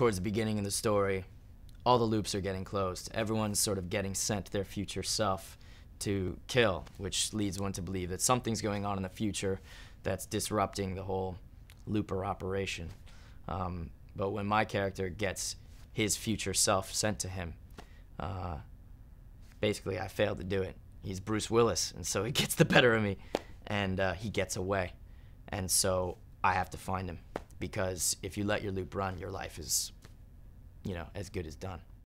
towards the beginning of the story, all the loops are getting closed. Everyone's sort of getting sent their future self to kill, which leads one to believe that something's going on in the future that's disrupting the whole Looper operation. But when my character gets his future self sent to him, basically I failed to do it. He's Bruce Willis, and so he gets the better of me, and he gets away. And so I have to find him, because if you let your loop run, your life is, you know, as good as done.